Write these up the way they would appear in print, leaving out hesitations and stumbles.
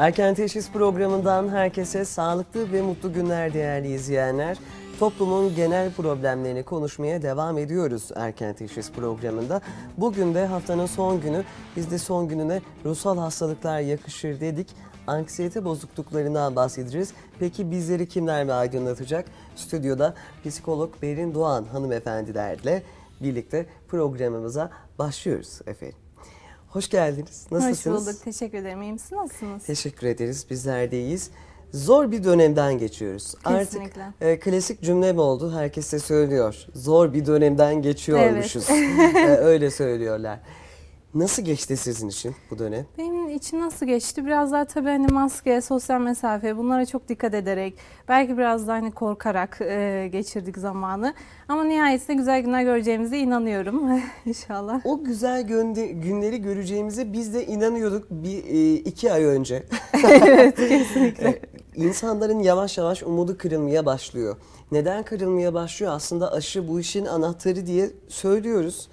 Erken Teşhis Programı'ndan herkese sağlıklı ve mutlu günler değerli izleyenler. Toplumun genel problemlerini konuşmaya devam ediyoruz Erken Teşhis Programı'nda. Bugün de haftanın son günü, biz de son gününe ruhsal hastalıklar yakışır dedik. Anksiyete bozukluklarından bahsedeceğiz. Peki bizleri kimler mi aydınlatacak? Stüdyoda psikolog Berin Doğan hanımefendilerle birlikte programımıza başlıyoruz efendim. Hoş geldiniz. Nasılsınız? Hoş bulduk. Teşekkür ederim. İyi misiniz? Nasılsınız? Teşekkür ederiz. Bizler de iyiyiz. Zor bir dönemden geçiyoruz. Kesinlikle. Artık klasik cümle mi oldu? Herkes de söylüyor. Zor bir dönemden geçiyormuşuz. Evet. Öyle söylüyorlar. Nasıl geçti sizin için bu dönem? Benim için nasıl geçti? Biraz daha tabii hani maske, sosyal mesafe, bunlara çok dikkat ederek, belki biraz daha hani korkarak geçirdik zamanı. Ama nihayetinde güzel günler göreceğimize inanıyorum inşallah. O güzel günleri göreceğimize biz de inanıyorduk iki ay önce. Evet, kesinlikle. İnsanların yavaş yavaş umudu kırılmaya başlıyor. Neden kırılmaya başlıyor? Aslında aşı bu işin anahtarı diye söylüyoruz.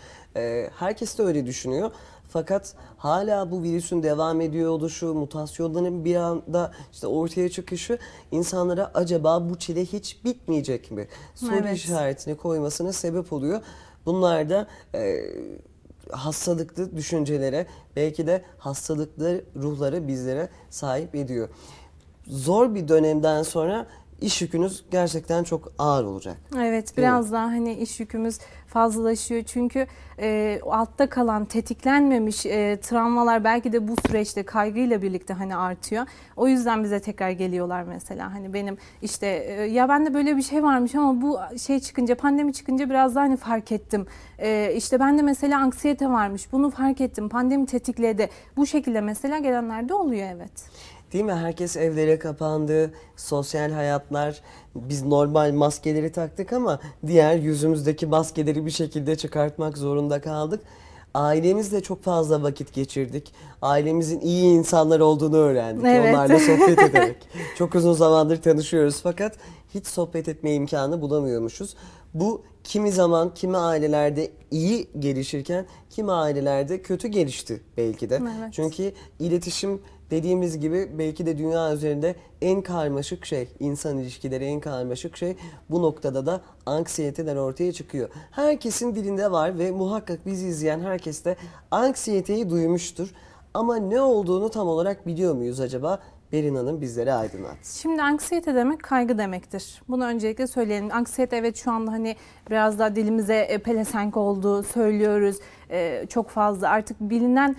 Herkes de öyle düşünüyor. Fakat hala bu virüsün devam ediyor oluşu, mutasyonların bir anda işte ortaya çıkışı insanlara acaba bu çile hiç bitmeyecek mi? Soru işaretini koymasına sebep oluyor. Bunlar da hastalıklı düşüncelere, belki de hastalıklı ruhlara bizlere sahip ediyor. Zor bir dönemden sonra iş yükünüz gerçekten çok ağır olacak. Evet, biraz daha hani iş yükümüz fazlalaşıyor. Çünkü altta kalan, tetiklenmemiş travmalar belki de bu süreçte kaygıyla birlikte hani artıyor. O yüzden bize tekrar geliyorlar mesela. Hani benim işte ya bende böyle bir şey varmış ama bu şey çıkınca, pandemi çıkınca biraz daha hani fark ettim. İşte bende mesela anksiyete varmış, bunu fark ettim. Pandemi tetikledi. Bu şekilde mesela gelenler de oluyor, evet. Değil mi? Herkes evlere kapandı, sosyal hayatlar, biz normal maskeleri taktık ama diğer yüzümüzdeki maskeleri bir şekilde çıkartmak zorunda kaldık. Ailemizle çok fazla vakit geçirdik. Ailemizin iyi insanlar olduğunu öğrendik. Evet. Onlarla sohbet ederek. Çok uzun zamandır tanışıyoruz fakat hiç sohbet etme imkanı bulamıyormuşuz. Bu kimi zaman kimi ailelerde iyi gelişirken kimi ailelerde kötü gelişti belki de. Evet. Çünkü iletişim dediğimiz gibi belki de dünya üzerinde en karmaşık şey, insan ilişkileri en karmaşık şey. Bu noktada da anksiyeteler ortaya çıkıyor. Herkesin dilinde var ve muhakkak bizi izleyen herkes de anksiyeteyi duymuştur. Ama ne olduğunu tam olarak biliyor muyuz acaba? Berin Hanım bizlere aydınlat. Şimdi anksiyete demek kaygı demektir. Bunu öncelikle söyleyelim. Anksiyete evet şu anda hani biraz daha dilimize pelesenk oldu, söylüyoruz. Çok fazla artık bilinen,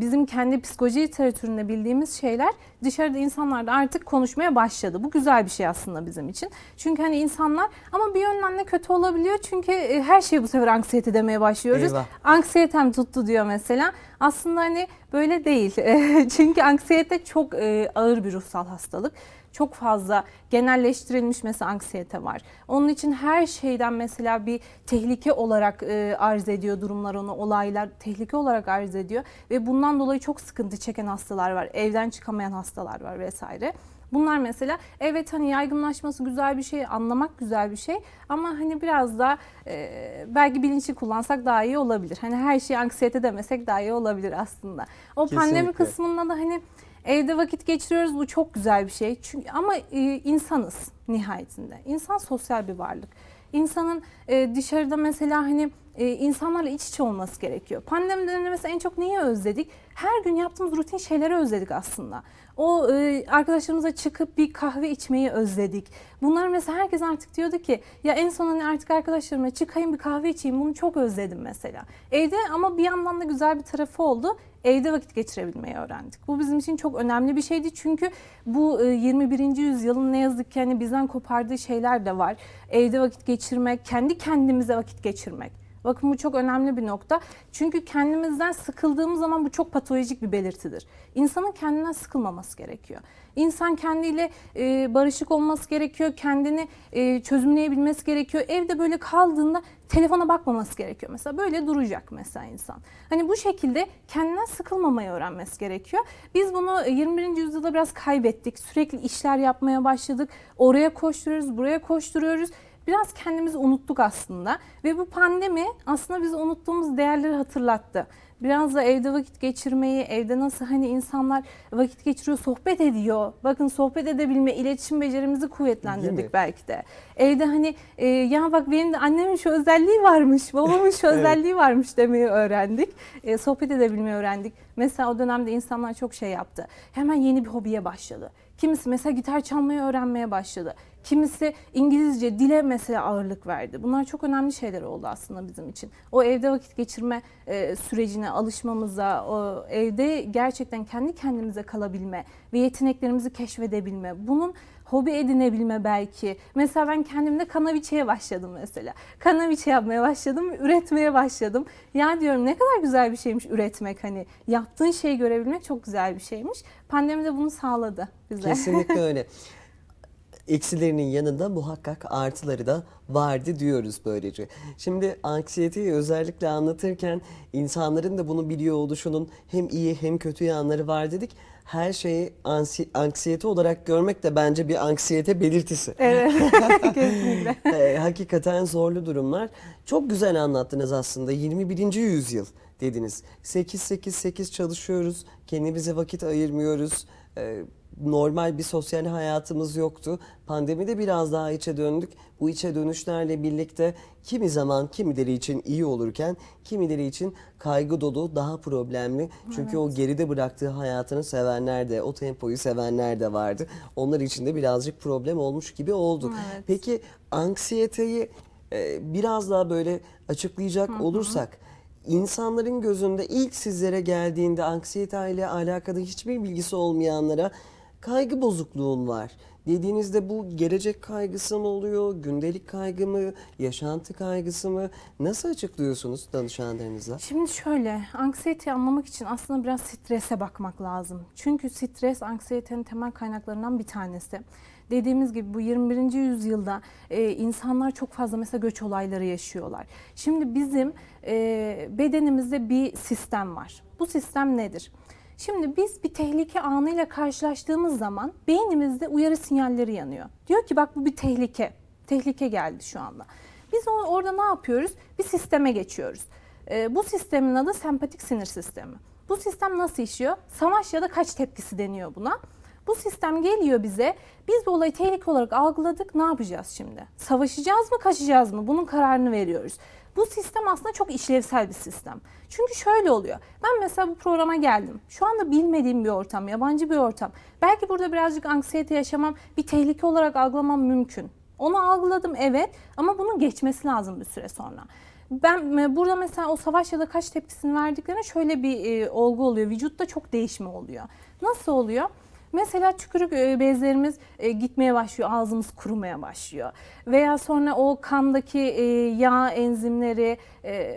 bizim kendi psikoloji literatüründe bildiğimiz şeyler dışarıda insanlar da artık konuşmaya başladı. Bu güzel bir şey aslında bizim için. Çünkü hani insanlar, ama bir yönden de kötü olabiliyor. Çünkü her şeyi bu sefer anksiyete demeye başlıyoruz. Eyvah. Anksiyetem tuttu diyor mesela. Aslında hani böyle değil. Çünkü anksiyete çok ağır bir ruhsal hastalık. Çok fazla genelleştirilmiş mesela anksiyete var. Onun için her şeyden mesela bir tehlike olarak arz ediyor durumlar onu, olaylar tehlike olarak arz ediyor. Ve bundan dolayı çok sıkıntı çeken hastalar var, evden çıkamayan hastalar var vesaire. Bunlar mesela evet hani yaygınlaşması güzel bir şey, anlamak güzel bir şey ama hani biraz da belki bilinçli kullansak daha iyi olabilir. Hani her şeyi anksiyete demesek daha iyi olabilir aslında. O kesinlikle. Pandemi kısmında da hani evde vakit geçiriyoruz, bu çok güzel bir şey. Çünkü ama insanız nihayetinde. İnsan sosyal bir varlık. İnsanın dışarıda mesela hani insanlarla iç içe olması gerekiyor. Pandemide mesela en çok neyi özledik? Her gün yaptığımız rutin şeyleri özledik aslında. O arkadaşlarımıza çıkıp bir kahve içmeyi özledik. Bunlar mesela herkes artık diyordu ki ya en son hani artık arkadaşlarımla çıkayım bir kahve içeyim, bunu çok özledim mesela. Evde ama bir yandan da güzel bir tarafı oldu. Evde vakit geçirebilmeyi öğrendik. Bu bizim için çok önemli bir şeydi çünkü bu 21. yüzyılın ne yazık ki hani bizden kopardığı şeyler de var. Evde vakit geçirmek, kendi kendimize vakit geçirmek. Bakın bu çok önemli bir nokta. Çünkü kendimizden sıkıldığımız zaman bu çok patolojik bir belirtidir. İnsanın kendinden sıkılmaması gerekiyor. İnsan kendiyle barışık olması gerekiyor. Kendini çözümleyebilmesi gerekiyor. Evde böyle kaldığında telefona bakmaması gerekiyor. Mesela böyle duracak mesela insan. Hani bu şekilde kendinden sıkılmamayı öğrenmesi gerekiyor. Biz bunu 21. yüzyılda biraz kaybettik. Sürekli işler yapmaya başladık. Oraya koşturuyoruz, buraya koşturuyoruz. Biraz kendimizi unuttuk aslında ve bu pandemi aslında bizi unuttuğumuz değerleri hatırlattı. Biraz da evde vakit geçirmeyi, evde nasıl hani insanlar vakit geçiriyor, sohbet ediyor. Bakın sohbet edebilme, iletişim becerimizi kuvvetlendirdik belki de. Evde hani ya bak benim de annemin şu özelliği varmış, babamın şu özelliği varmış demeyi öğrendik. Sohbet edebilmeyi öğrendik. Mesela o dönemde insanlar çok şey yaptı. Hemen yeni bir hobiye başladı. Kimisi mesela gitar çalmayı öğrenmeye başladı. Kimisi İngilizce, dile mesela ağırlık verdi. Bunlar çok önemli şeyler oldu aslında bizim için. O evde vakit geçirme sürecine alışmamıza, o evde gerçekten kendi kendimize kalabilme ve yeteneklerimizi keşfedebilme, bunun hobi edinebilme belki. Mesela ben kendimde kanaviçeye başladım mesela. Kanaviçe yapmaya başladım, üretmeye başladım. Ya diyorum ne kadar güzel bir şeymiş üretmek, hani yaptığın şeyi görebilmek çok güzel bir şeymiş. Pandemi de bunu sağladı bize. Kesinlikle öyle. Eksilerinin yanında muhakkak artıları da vardı diyoruz böylece. Şimdi anksiyeteyi özellikle anlatırken insanların da bunu biliyor oluşunun hem iyi hem kötü yanları var dedik. Her şeyi anksiyete olarak görmek de bence bir anksiyete belirtisi. Evet, kesinlikle. Hakikaten zorlu durumlar. Çok güzel anlattınız aslında 21. yüzyıl dediniz. 8-8-8 çalışıyoruz, kendimize vakit ayırmıyoruz. Normal bir sosyal hayatımız yoktu. Pandemide biraz daha içe döndük. Bu içe dönüşlerle birlikte kimi zaman kimileri için iyi olurken kimileri için kaygı dolu, daha problemli. Çünkü o geride bıraktığı hayatını sevenler de, o tempoyu sevenler de vardı. Onlar için de birazcık problem olmuş gibi oldu. Evet. Peki anksiyeteyi biraz daha böyle açıklayacak olursak, insanların gözünde ilk sizlere geldiğinde anksiyete ile alakalı hiçbir bilgisi olmayanlara kaygı bozukluğum var dediğinizde bu gelecek kaygısı mı oluyor, gündelik kaygı mı, yaşantı kaygısı mı? Nasıl açıklıyorsunuz danışanlarınıza? Şimdi şöyle, anksiyeteyi anlamak için aslında biraz strese bakmak lazım. Çünkü stres anksiyetenin temel kaynaklarından bir tanesi. Dediğimiz gibi bu 21. yüzyılda insanlar çok fazla mesela göç olayları yaşıyorlar. Şimdi bizim bedenimizde bir sistem var. Bu sistem nedir? Şimdi biz bir tehlike anıyla karşılaştığımız zaman beynimizde uyarı sinyalleri yanıyor. Diyor ki bak bu bir tehlike. Tehlike geldi şu anda. Biz orada ne yapıyoruz? Bir sisteme geçiyoruz. Bu sistemin adı sempatik sinir sistemi. Bu sistem nasıl işliyor? Savaş ya da kaç tepkisi deniyor buna. Bu sistem geliyor bize, biz bu olayı tehlike olarak algıladık, ne yapacağız şimdi? Savaşacağız mı, kaçacağız mı? Bunun kararını veriyoruz. Bu sistem aslında çok işlevsel bir sistem. Çünkü şöyle oluyor, ben mesela bu programa geldim. Şu anda bilmediğim bir ortam, yabancı bir ortam. Belki burada birazcık anksiyete yaşamam, bir tehlike olarak algılamam mümkün. Onu algıladım evet ama bunun geçmesi lazım bir süre sonra. Ben burada mesela o savaş ya da kaç tepkisini verdiklerine şöyle bir olgu oluyor. Vücutta çok değişme oluyor. Nasıl oluyor? Mesela tükürük bezlerimiz gitmeye başlıyor, ağzımız kurumaya başlıyor. Veya sonra o kandaki yağ enzimleri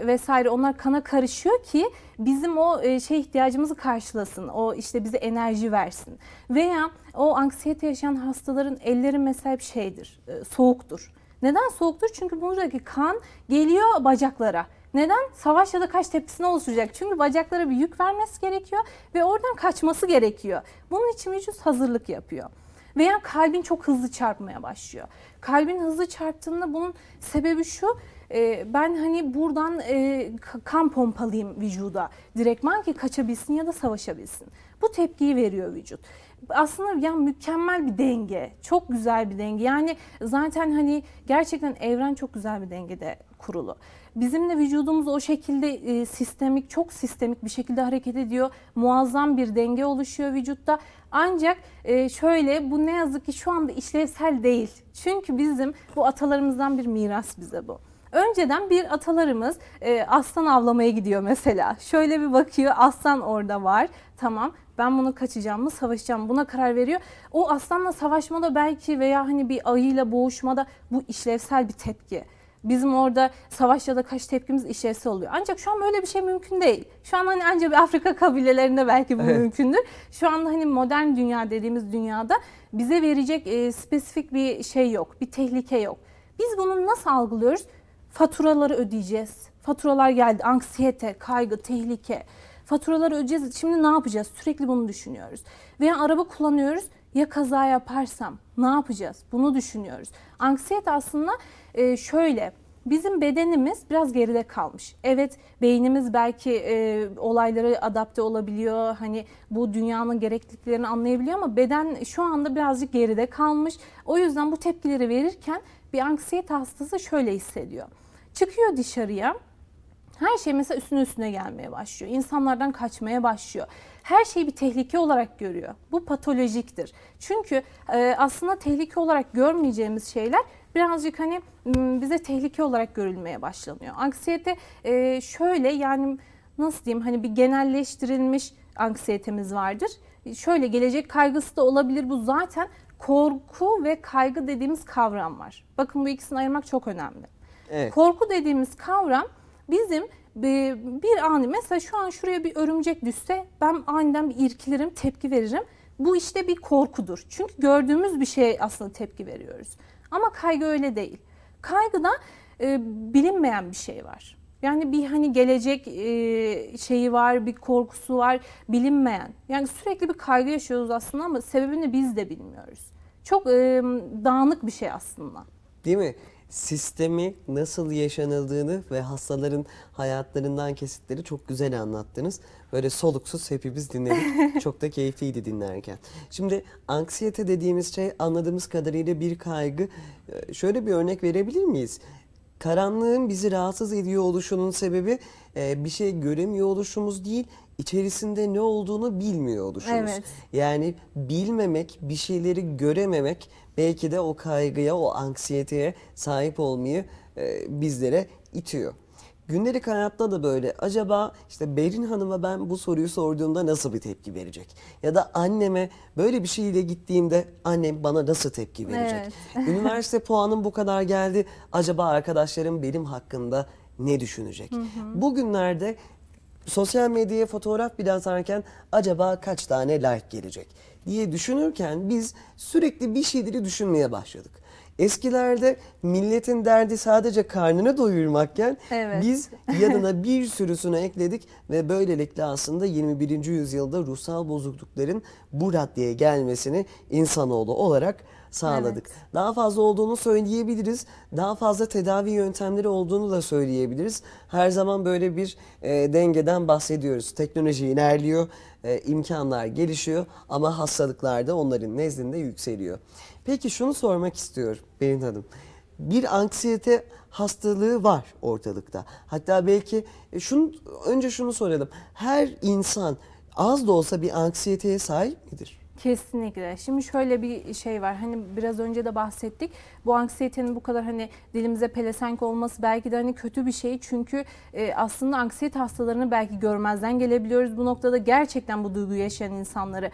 vesaire onlar kana karışıyor ki bizim o şey ihtiyacımızı karşılasın. O işte bize enerji versin. Veya o anksiyete yaşayan hastaların elleri mesela bir şeydir, soğuktur. Neden soğuktur? Çünkü buradaki kan geliyor bacaklara. Neden? Savaş ya da kaç tepkisine oluşacak. Çünkü bacaklara bir yük vermesi gerekiyor ve oradan kaçması gerekiyor. Bunun için vücut hazırlık yapıyor. Veya kalbin çok hızlı çarpmaya başlıyor. Kalbin hızlı çarptığında bunun sebebi şu, ben hani buradan kan pompalayayım vücuda. Direktman ki kaçabilsin ya da savaşabilsin. Bu tepkiyi veriyor vücut. Aslında yani mükemmel bir denge, çok güzel bir denge. Yani zaten hani gerçekten evren çok güzel bir dengede kurulu. Bizim de vücudumuz o şekilde sistemik, çok sistemik bir şekilde hareket ediyor. Muazzam bir denge oluşuyor vücutta. Ancak şöyle, bu ne yazık ki şu anda işlevsel değil. Çünkü bizim bu atalarımızdan bir miras bize bu. Önceden bir atalarımız aslan avlamaya gidiyor mesela. Şöyle bir bakıyor, aslan orada var. Tamam, ben bunu kaçacağım mı, savaşacağım mı? Buna karar veriyor. O aslanla savaşmada belki veya hani bir ayıyla boğuşmada bu işlevsel bir tepki. Bizim orada savaş ya da kaç tepkimiz işlevsel oluyor. Ancak şu an böyle bir şey mümkün değil. Şu an hani ancak Afrika kabilelerinde belki bu mümkündür. Şu anda hani modern dünya dediğimiz dünyada bize verecek spesifik bir şey yok, bir tehlike yok. Biz bunu nasıl algılıyoruz? Faturaları ödeyeceğiz. Faturalar geldi, anksiyete, kaygı, tehlike. Faturaları ödeyeceğiz, şimdi ne yapacağız? Sürekli bunu düşünüyoruz. Veya araba kullanıyoruz, ya kaza yaparsam ne yapacağız? Bunu düşünüyoruz. Anksiyete aslında şöyle, bizim bedenimiz biraz geride kalmış. Evet, beynimiz belki olaylara adapte olabiliyor. Hani bu dünyanın gerekliliklerini anlayabiliyor ama beden şu anda birazcık geride kalmış. O yüzden bu tepkileri verirken bir anksiyete hastası şöyle hissediyor. Çıkıyor dışarıya. Her şey mesela üstüne gelmeye başlıyor. İnsanlardan kaçmaya başlıyor. Her şeyi bir tehlike olarak görüyor. Bu patolojiktir. Çünkü aslında tehlike olarak görmeyeceğimiz şeyler birazcık hani bize tehlike olarak görülmeye başlanıyor. Anksiyete şöyle, yani nasıl diyeyim, hani bir genelleştirilmiş anksiyetemiz vardır. Şöyle, gelecek kaygısı da olabilir. Bu zaten korku ve kaygı dediğimiz kavram var. Bakın, bu ikisini ayırmak çok önemli. Evet. Korku dediğimiz kavram bizim bir anı, mesela şu an şuraya bir örümcek düşse ben aniden bir irkilirim, tepki veririm. Bu işte bir korkudur. Çünkü gördüğümüz bir şeye aslında tepki veriyoruz. Ama kaygı öyle değil. Kaygıda bilinmeyen bir şey var. Yani bir hani gelecek şeyi var, bir korkusu var, bilinmeyen. Yani sürekli bir kaygı yaşıyoruz aslında ama sebebini biz de bilmiyoruz. Çok dağınık bir şey aslında. Değil mi? Sistemi nasıl yaşanıldığını ve hastaların hayatlarından kesitleri çok güzel anlattınız. Böyle soluksuz hepimiz dinledik. Çok da keyifliydi dinlerken. Şimdi anksiyete dediğimiz şey anladığımız kadarıyla bir kaygı. Şöyle bir örnek verebilir miyiz? Karanlığın bizi rahatsız ediyor oluşunun sebebi bir şey göremiyor oluşumuz değil, içerisinde ne olduğunu bilmiyor oluşumuz. Evet. Yani bilmemek, bir şeyleri görememek belki de o kaygıya, o anksiyeteye sahip olmayı bizlere itiyor. Gündelik hayatta da böyle. Acaba işte Berin Hanım'a ben bu soruyu sorduğumda nasıl bir tepki verecek? Ya da anneme böyle bir şeyle gittiğimde annem bana nasıl tepki verecek? Evet. Üniversite puanım bu kadar geldi. Acaba arkadaşlarım benim hakkımda ne düşünecek? Bugünlerde sosyal medyaya fotoğraf bile atarken acaba kaç tane like gelecek diye düşünürken biz sürekli bir şeyleri düşünmeye başladık. Eskilerde milletin derdi sadece karnını doyurmakken, evet, biz yanına bir sürüsünü ekledik ve böylelikle aslında 21. yüzyılda ruhsal bozuklukların bu raddeye gelmesini insanoğlu olarak sağladık. Evet. Daha fazla olduğunu söyleyebiliriz. Daha fazla tedavi yöntemleri olduğunu da söyleyebiliriz. Her zaman böyle bir dengeden bahsediyoruz. Teknoloji ilerliyor, imkanlar gelişiyor ama hastalıklar da onların nezdinde yükseliyor. Peki şunu sormak istiyorum Berin Hanım. Bir anksiyete hastalığı var ortalıkta. Hatta belki önce şunu soralım. Her insan az da olsa bir anksiyeteye sahip midir? Kesinlikle. Şimdi şöyle bir şey var. Hani biraz önce de bahsettik. Bu anksiyetenin bu kadar hani dilimize pelesenk olması belki de hani kötü bir şey. Çünkü aslında anksiyete hastalarını belki görmezden gelebiliyoruz. Bu noktada gerçekten bu duyguyu yaşayan insanları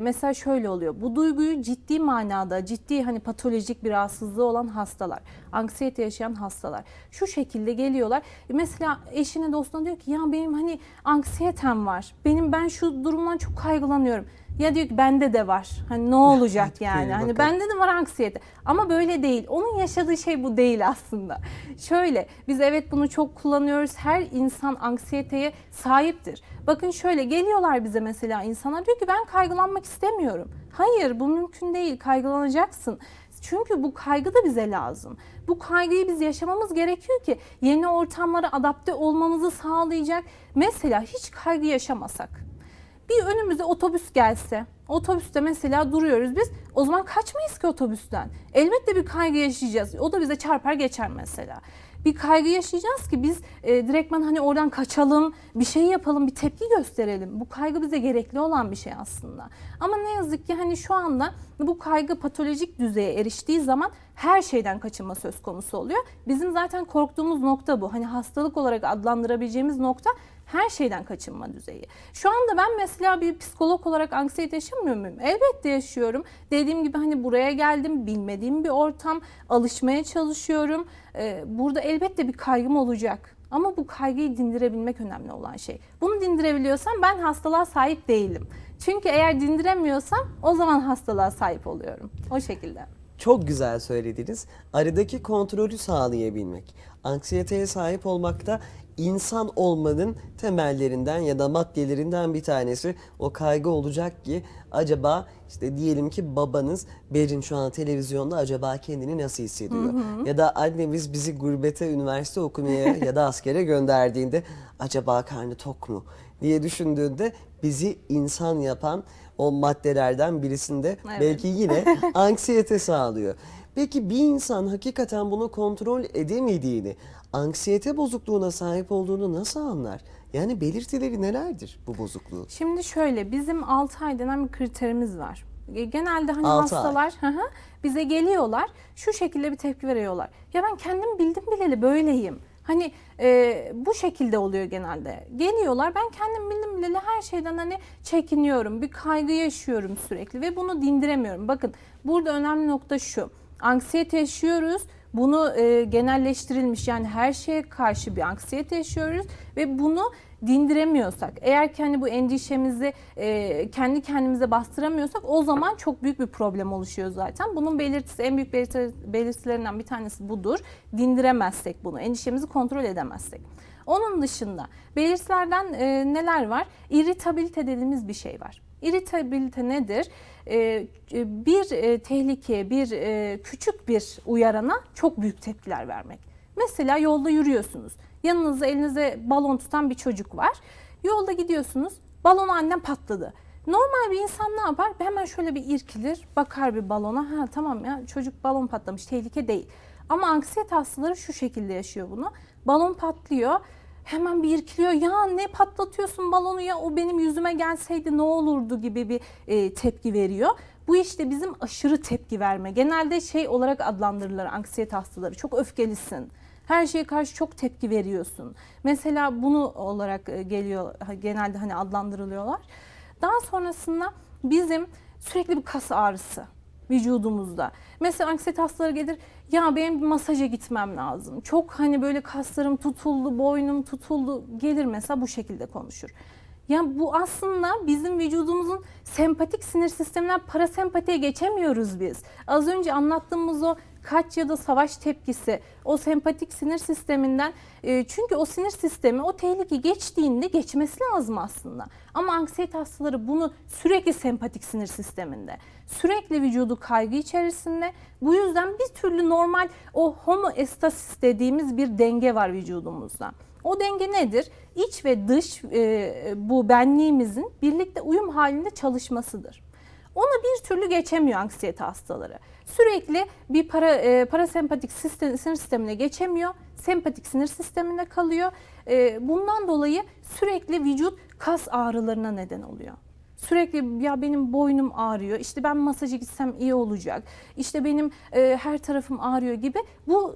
mesela şöyle oluyor. Bu duyguyu ciddi manada, ciddi hani patolojik bir rahatsızlığı olan hastalar, anksiyete yaşayan hastalar şu şekilde geliyorlar. Mesela eşine, dostuna diyor ki ya benim hani anksiyetem var. Ben şu durumdan çok kaygılanıyorum. Ya diyor ki bende de var. Hani ne olacak yani? Hani bende de var anksiyete. Ama böyle değil. Onun yaşadığı şey bu değil aslında. Şöyle, biz evet bunu çok kullanıyoruz. Her insan anksiyeteye sahiptir. Bakın şöyle, geliyorlar bize mesela insanlar diyor ki ben kaygılanmak istemiyorum. Hayır, bu mümkün değil. Kaygılanacaksın. Çünkü bu kaygı da bize lazım. Bu kaygıyı biz yaşamamız gerekiyor ki yeni ortamlara adapte olmamızı sağlayacak. Mesela hiç kaygı yaşamasak, bir önümüze otobüs gelse, otobüste mesela duruyoruz biz, o zaman kaçmayız ki otobüsten. Elbette bir kaygı yaşayacağız. O da bize çarpar geçer mesela. Bir kaygı yaşayacağız ki biz direktmen hani oradan kaçalım, bir şey yapalım, bir tepki gösterelim. Bu kaygı bize gerekli olan bir şey aslında. Ama ne yazık ki hani şu anda bu kaygı patolojik düzeye eriştiği zaman her şeyden kaçınma söz konusu oluyor. Bizim zaten korktuğumuz nokta bu. Hani hastalık olarak adlandırabileceğimiz nokta her şeyden kaçınma düzeyi. Şu anda ben mesela bir psikolog olarak anksiyete yaşamıyor muyum? Elbette yaşıyorum. Dediğim gibi hani buraya geldim, bilmediğim bir ortam, alışmaya çalışıyorum. Burada elbette bir kaygım olacak. Ama bu kaygıyı dindirebilmek önemli olan şey. Bunu dindirebiliyorsam ben hastalığa sahip değilim. Çünkü eğer dindiremiyorsam o zaman hastalığa sahip oluyorum. O şekilde. Çok güzel söylediniz. Aradaki kontrolü sağlayabilmek. Anksiyeteye sahip olmakta insan olmanın temellerinden ya da maddelerinden bir tanesi o kaygı olacak ki acaba işte diyelim ki babanız Berin şu an televizyonda acaba kendini nasıl hissediyor? Hı hı. Ya da annemiz bizi gurbete, üniversite okumaya ya da askere gönderdiğinde acaba karnı tok mu diye düşündüğünde bizi insan yapan o maddelerden birisinde evet. Belki yine anksiyete sağlıyor. Peki bir insan hakikaten bunu kontrol edemediğini, anksiyete bozukluğuna sahip olduğunu nasıl anlar? Yani belirtileri nelerdir bu bozukluğu? Şimdi şöyle, bizim 6 ay denen bir kriterimiz var. Genelde hani hastalar bize geliyorlar, şu şekilde bir tepki veriyorlar. Ya ben kendim bildim bileli böyleyim. Hani bu şekilde oluyor genelde. Geliyorlar, ben kendim bildim bileli her şeyden hani çekiniyorum, bir kaygı yaşıyorum sürekli ve bunu dindiremiyorum. Bakın burada önemli nokta şu. Anksiyete yaşıyoruz, bunu genelleştirilmiş yani her şeye karşı bir anksiyete yaşıyoruz ve bunu dindiremiyorsak, eğer kendi bu endişemizi kendi kendimize bastıramıyorsak o zaman çok büyük bir problem oluşuyor zaten. Bunun belirtisi, en büyük belirtilerinden bir tanesi budur. Dindiremezsek bunu, endişemizi kontrol edemezsek. Onun dışında belirtilerden neler var? İrritabilite dediğimiz bir şey var. İrritabilite nedir? Bir tehlikeye, bir küçük bir uyarana çok büyük tepkiler vermek. Mesela yolda yürüyorsunuz. Yanınızda elinize balon tutan bir çocuk var. Yolda gidiyorsunuz, balonu annem patladı. Normal bir insan ne yapar? Hemen şöyle bir irkilir, bakar bir balona. Ha tamam ya, çocuk balon patlamış, tehlike değil. Ama anksiyete hastaları şu şekilde yaşıyor bunu. Balon patlıyor. Hemen bir irkiliyor, ya ne patlatıyorsun balonu, ya o benim yüzüme gelseydi ne olurdu gibi bir tepki veriyor. Bu işte bizim aşırı tepki verme. Genelde şey olarak adlandırırlar anksiyete hastaları. Çok öfkelisin, her şeye karşı çok tepki veriyorsun. Mesela bunu olarak geliyor, genelde hani adlandırılıyorlar. Daha sonrasında bizim sürekli bir kas ağrısı vücudumuzda. Mesela anksiyete hastaları gelir, ya benim bir masaja gitmem lazım. Çok hani böyle kaslarım tutuldu, boynum tutuldu, gelir mesela bu şekilde konuşur. Yani bu aslında bizim vücudumuzun sempatik sinir sisteminden parasempatiğe geçemiyoruz biz. Az önce anlattığımız o kaç ya da savaş tepkisi, o sempatik sinir sisteminden, çünkü o sinir sistemi o tehlike geçtiğinde geçmesi lazım aslında. Ama anksiyete hastaları bunu sürekli sempatik sinir sisteminde, sürekli vücudu kaygı içerisinde, bu yüzden bir türlü normal o homeostasis dediğimiz bir denge var vücudumuzda. O denge nedir? İç ve dış bu benliğimizin birlikte uyum halinde çalışmasıdır. Ona bir türlü geçemiyor anksiyete hastaları. Sürekli bir parasempatik sinir sistemine geçemiyor, sempatik sinir sisteminde kalıyor. Bundan dolayı sürekli vücut kas ağrılarına neden oluyor. Sürekli ya benim boynum ağrıyor, işte ben masaja gitsem iyi olacak, işte benim her tarafım ağrıyor gibi bu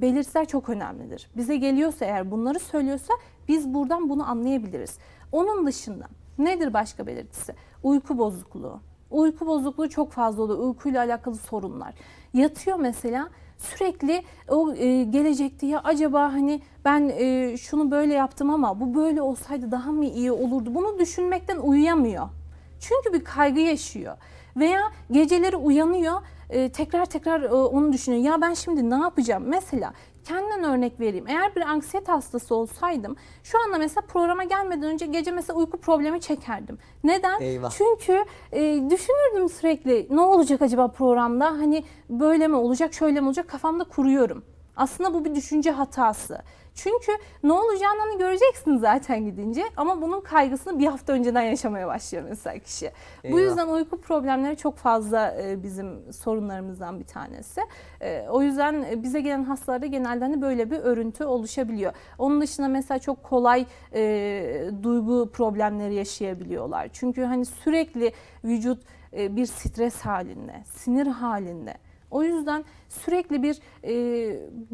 belirtiler çok önemlidir. Bize geliyorsa eğer, bunları söylüyorsa biz buradan bunu anlayabiliriz. Onun dışında nedir başka belirtisi? Uyku bozukluğu. Uyku bozukluğu çok fazla oluyor. Uykuyla alakalı sorunlar. Yatıyor mesela, sürekli o gelecekte ya acaba hani ben şunu böyle yaptım ama bu böyle olsaydı daha mı iyi olurdu? Bunu düşünmekten uyuyamıyor. Çünkü bir kaygı yaşıyor. Veya geceleri uyanıyor, tekrar tekrar onu düşünüyor. Ya ben şimdi ne yapacağım? Mesela kendimden örnek vereyim. Eğer bir anksiyete hastası olsaydım şu anda mesela programa gelmeden önce gece mesela uyku problemi çekerdim. Neden? Eyvah. Çünkü düşünürdüm sürekli, ne olacak acaba programda? Hani böyle mi olacak, şöyle mi olacak? Kafamda kuruyorum. Aslında bu bir düşünce hatası. Çünkü ne olacağını göreceksin zaten gidince, ama bunun kaygısını bir hafta önceden yaşamaya başlıyor mesela kişi. Eyvah. Bu yüzden uyku problemleri çok fazla bizim sorunlarımızdan bir tanesi. O yüzden bize gelen hastalarda genelde böyle bir örüntü oluşabiliyor. Onun dışında mesela çok kolay duygu problemleri yaşayabiliyorlar. Çünkü hani sürekli vücut bir stres halinde, sinir halinde. O yüzden sürekli bir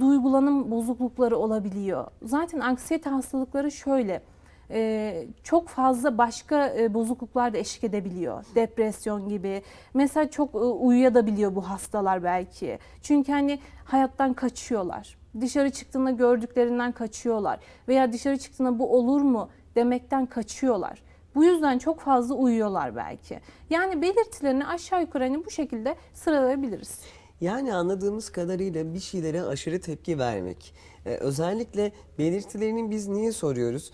duygulanım bozuklukları olabiliyor. Zaten anksiyete hastalıkları şöyle, çok fazla başka bozukluklar da eşlik edebiliyor. Depresyon gibi. Mesela çok uyuyabiliyor bu hastalar belki. Çünkü hani hayattan kaçıyorlar. Dışarı çıktığında gördüklerinden kaçıyorlar. Veya dışarı çıktığında bu olur mu demekten kaçıyorlar. Bu yüzden çok fazla uyuyorlar belki. Yani belirtilerini aşağı yukarı hani bu şekilde sıralayabiliriz. Yani anladığımız kadarıyla bir şeylere aşırı tepki vermek. Özellikle belirtilerini biz niye soruyoruz?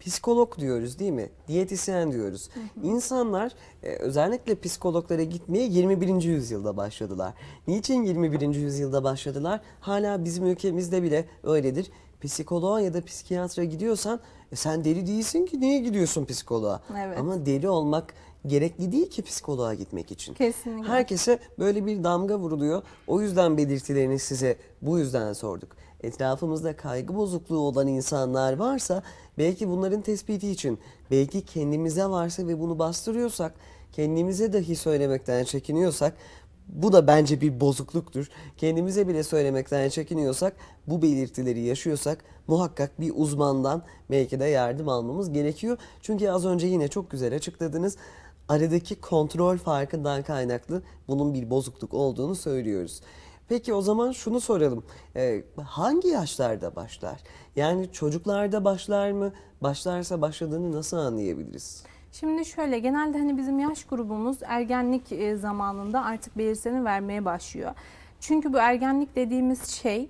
Psikolog diyoruz değil mi? Diyetisyen diyoruz. Hı hı. İnsanlar özellikle psikologlara gitmeye 21. yüzyılda başladılar. Niçin 21. yüzyılda başladılar? Hala bizim ülkemizde bile öyledir. Psikoloğa ya da psikiyatra gidiyorsan sen deli değilsin ki niye gidiyorsun psikoloğa? Evet. Ama deli olmak gerekli değil ki psikoloğa gitmek için. Kesinlikle. Herkese böyle bir damga vuruluyor. O yüzden belirtilerini size bu yüzden sorduk. Etrafımızda kaygı bozukluğu olan insanlar varsa belki bunların tespiti için, belki kendimize varsa ve bunu bastırıyorsak, kendimize dahi söylemekten çekiniyorsak, bu da bence bir bozukluktur. Kendimize bile söylemekten çekiniyorsak, bu belirtileri yaşıyorsak muhakkak bir uzmandan belki de yardım almamız gerekiyor. Çünkü az önce yine çok güzel açıkladınız. Aradaki kontrol farkından kaynaklı bunun bir bozukluk olduğunu söylüyoruz. Peki o zaman şunu soralım. Hangi yaşlarda başlar? Yani çocuklarda başlar mı? Başlarsa başladığını nasıl anlayabiliriz? Şimdi şöyle, genelde hani bizim yaş grubumuz ergenlik zamanında artık belirtilerini vermeye başlıyor. Çünkü bu ergenlik dediğimiz şey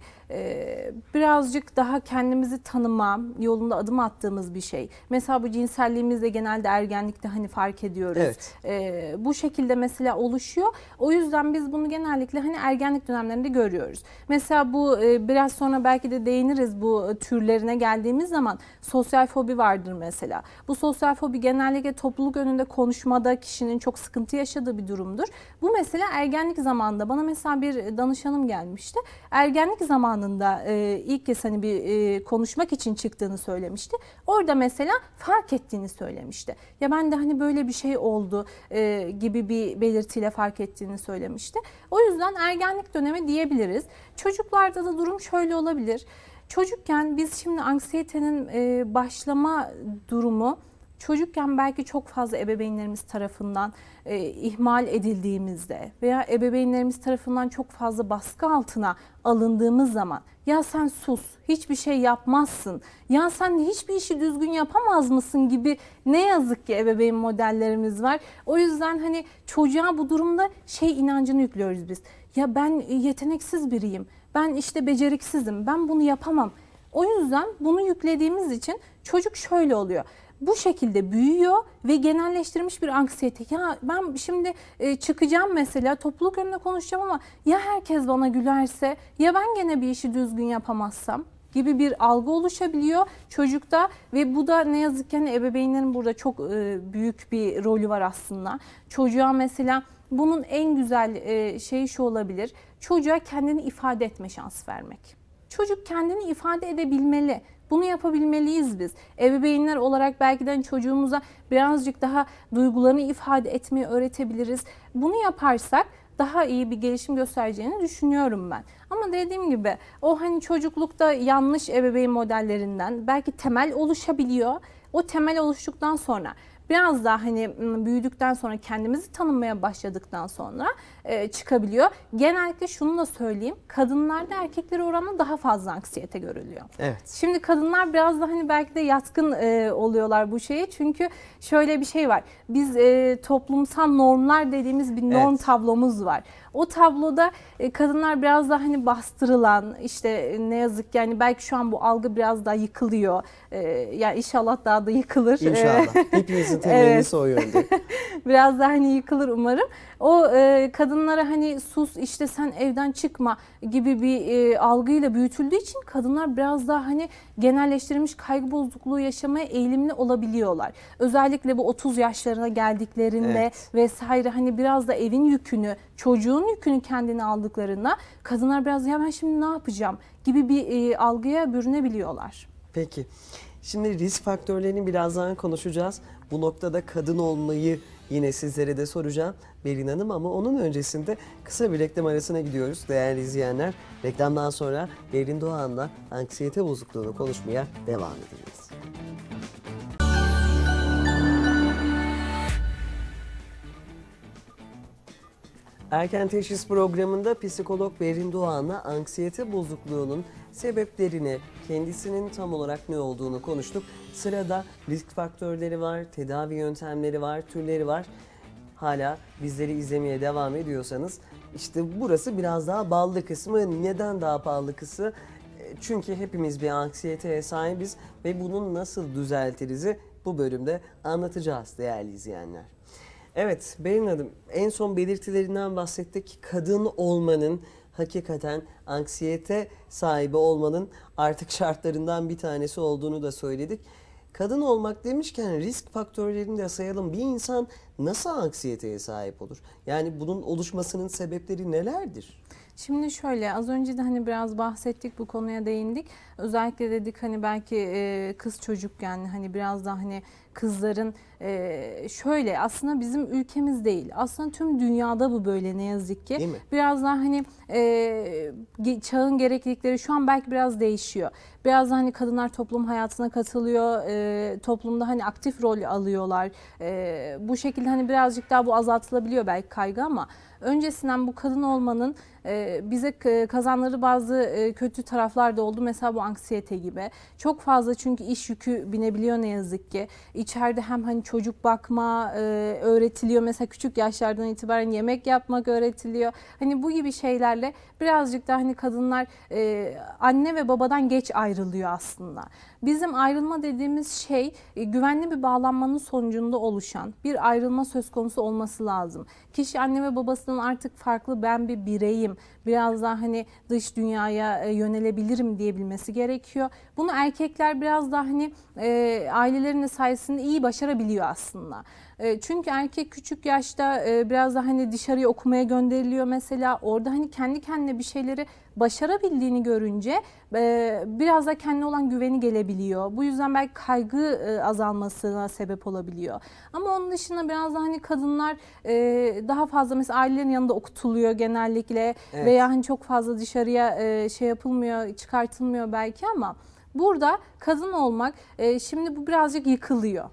birazcık daha kendimizi tanıma yolunda adım attığımız bir şey. Mesela bu cinselliğimizde genelde ergenlikte hani fark ediyoruz. Evet. Bu şekilde mesela oluşuyor. O yüzden biz bunu genellikle hani ergenlik dönemlerinde görüyoruz. Mesela bu biraz sonra belki de değiniriz bu türlerine geldiğimiz zaman. Sosyal fobi vardır mesela. Bu sosyal fobi genellikle topluluk önünde konuşmada kişinin çok sıkıntı yaşadığı bir durumdur. Bu mesela ergenlik zamanında. Bana mesela bir danışanım gelmişti. Ergenlik zamanında ilk kez hani bir konuşmak için çıktığını söylemişti. Orada mesela fark ettiğini söylemişti. Ya ben de hani böyle bir şey oldu gibi bir belirtiyle fark ettiğini söylemişti. O yüzden ergenlik dönemi diyebiliriz. Çocuklarda da durum şöyle olabilir. Çocukken biz şimdi anksiyetenin başlama durumu çocukken belki çok fazla ebeveynlerimiz tarafından ihmal edildiğimizde veya ebeveynlerimiz tarafından çok fazla baskı altına alındığımız zaman ya sen sus, hiçbir şey yapmazsın, ya sen hiçbir işi düzgün yapamaz mısın gibi ne yazık ki ebeveyn modellerimiz var. O yüzden hani çocuğa bu durumda şey inancını yüklüyoruz biz. Ya ben yeteneksiz biriyim, ben işte beceriksizim, ben bunu yapamam. O yüzden bunu yüklediğimiz için çocuk şöyle oluyor. Bu şekilde büyüyor ve genelleştirilmiş bir anksiyete. Ya ben şimdi çıkacağım mesela topluluk önünde konuşacağım ama ya herkes bana gülerse ya ben gene bir işi düzgün yapamazsam gibi bir algı oluşabiliyor çocukta ve bu da ne yazık ki hani ebeveynlerin burada çok büyük bir rolü var aslında. Çocuğa mesela bunun en güzel şeyi şu olabilir. Çocuğa kendini ifade etme şansı vermek. Çocuk kendini ifade edebilmeli. Bunu yapabilmeliyiz biz. Ebeveynler olarak belki de çocuğumuza birazcık daha duygularını ifade etmeyi öğretebiliriz. Bunu yaparsak daha iyi bir gelişim göstereceğini düşünüyorum ben. Ama dediğim gibi o hani çocuklukta yanlış ebeveyn modellerinden belki temel oluşabiliyor. O temel oluştuktan sonra biraz daha hani büyüdükten sonra kendimizi tanımaya başladıktan sonra çıkabiliyor. Genellikle şunu da söyleyeyim. Kadınlarda erkeklere oranla daha fazla anksiyete görülüyor. Evet. Şimdi kadınlar biraz da hani belki de yatkın oluyorlar bu şeye. Çünkü şöyle bir şey var. Biz toplumsal normlar dediğimiz bir norm tablomuz var. O tabloda kadınlar biraz daha hani bastırılan işte ne yazık ki yani belki şu an bu algı biraz daha yıkılıyor. Yani inşallah daha da yıkılır. İnşallah. Hepimizin temennisi o yönde. Biraz daha hani yıkılır umarım. O kadınlara hani sus işte sen evden çıkma gibi bir algıyla büyütüldüğü için kadınlar biraz daha hani genelleştirilmiş kaygı bozukluğu yaşamaya eğilimli olabiliyorlar. Özellikle bu 30 yaşlarına geldiklerinde vesaire hani biraz da evin yükünü, çocuğun yükünü kendine aldıklarında kadınlar biraz ya ben şimdi ne yapacağım gibi bir algıya bürünebiliyorlar. Peki. Şimdi risk faktörlerini birazdan konuşacağız. Bu noktada kadın olmayı yine sizlere de soracağım Berin Hanım ama onun öncesinde kısa bir reklam arasına gidiyoruz. Değerli izleyenler, reklamdan sonra Berin Doğan'la anksiyete bozukluğunu konuşmaya devam edeceğiz. Erken Teşhis Programı'nda psikolog Berin Doğan'la anksiyete bozukluğunun sebeplerini, kendisinin tam olarak ne olduğunu konuştuk. Sırada risk faktörleri var, tedavi yöntemleri var, türleri var. hala bizleri izlemeye devam ediyorsanız, işte burası biraz daha ballı kısmı. Neden daha ballı kısmı? Çünkü hepimiz bir anksiyeteye sahibiz ve bunu nasıl düzeltirizi bu bölümde anlatacağız değerli izleyenler. Evet Berin Hanım, en son belirtilerinden bahsettik. Kadın olmanın, hakikaten anksiyete sahibi olmanın artık şartlarından bir tanesi olduğunu da söyledik. Kadın olmak demişken risk faktörlerini de sayalım. Bir insan nasıl anksiyeteye sahip olur? Yani bunun oluşmasının sebepleri nelerdir? Şimdi şöyle, az önce de hani biraz bahsettik, bu konuya değindik. Özellikle dedik hani belki kız çocukken hani biraz daha hani kızların şöyle, aslında bizim ülkemiz değil, aslında tüm dünyada bu böyle ne yazık ki. Biraz daha hani çağın gereklilikleri şu an belki biraz değişiyor. Biraz daha hani kadınlar toplum hayatına katılıyor, toplumda hani aktif rol alıyorlar. Bu şekilde hani birazcık daha bu azaltılabiliyor belki kaygı, ama öncesinden bu kadın olmanın bize kazanları bazı kötü taraflar da oldu. Mesela bu anksiyete gibi. Çok fazla çünkü iş yükü binebiliyor ne yazık ki. İçeride hem hani çocuk bakma öğretiliyor. Mesela küçük yaşlardan itibaren yemek yapmak öğretiliyor. Hani bu gibi şeylerle birazcık daha hani kadınlar anne ve babadan geç ayrılıyor aslında. Bizim ayrılma dediğimiz şey güvenli bir bağlanmanın sonucunda oluşan bir ayrılma söz konusu olması lazım. Kişi anne ve babasından artık farklı, ben bir bireyim, biraz daha hani dış dünyaya yönelebilirim diyebilmesi gerekiyor. Bunu erkekler biraz daha hani ailelerinin sayesinde iyi başarabiliyor aslında. Çünkü erkek küçük yaşta biraz daha hani dışarıya okumaya gönderiliyor mesela. Orada hani kendi kendine bir şeyleri başarabildiğini görünce biraz da kendine olan güveni gelebiliyor. Bu yüzden belki kaygı azalmasına sebep olabiliyor. Ama onun dışında biraz da hani kadınlar daha fazla mesela ailelerin yanında okutuluyor genellikle. Evet. Veya hani çok fazla dışarıya şey yapılmıyor, çıkartılmıyor belki, ama burada kadın olmak şimdi bu birazcık yıkılıyor.